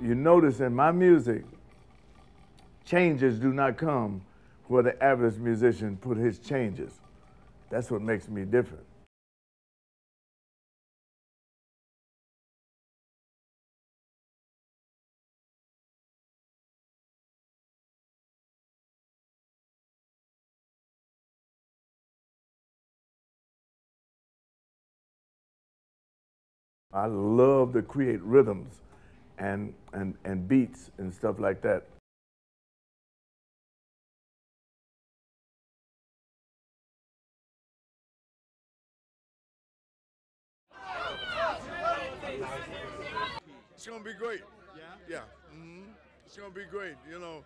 You notice in my music, changes do not come where the average musician put his changes. That's what makes me different. I love to create rhythms and beats and stuff like that. It's gonna be great. Yeah? Yeah. Mm-hmm. It's gonna be great, you know.